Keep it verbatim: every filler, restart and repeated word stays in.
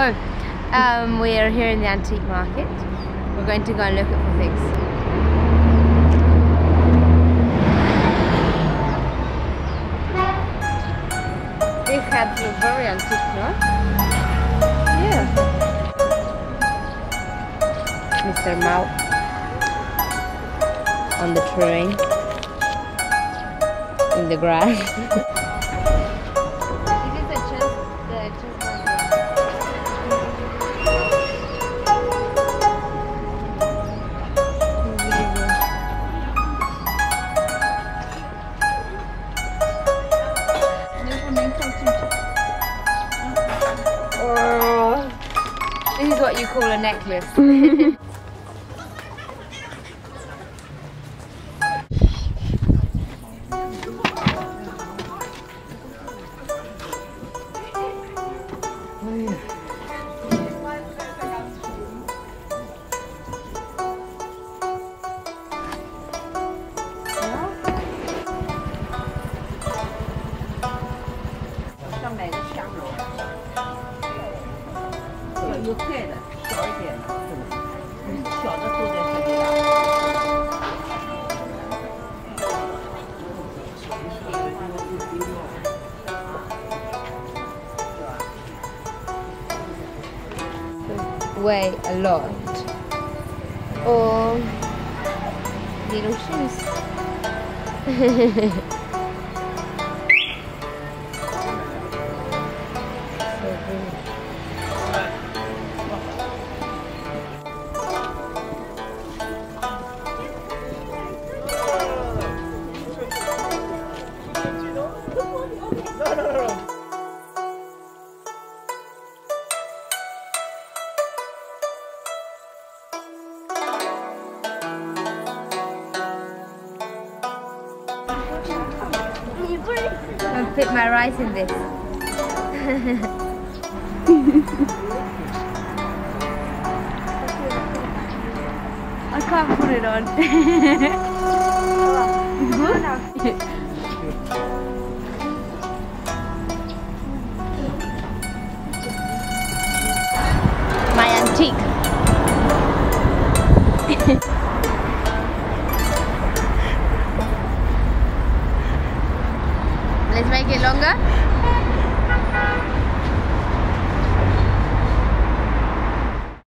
Oh, um, we are here in the antique market. We're going to go and look at the things. These heads look very antique, no? Yeah. Mister Mao on the train in the grass. This is what you call a necklace. Weigh a lot, or little shoes. I'll put my rice in this. I can't put it on. It's good?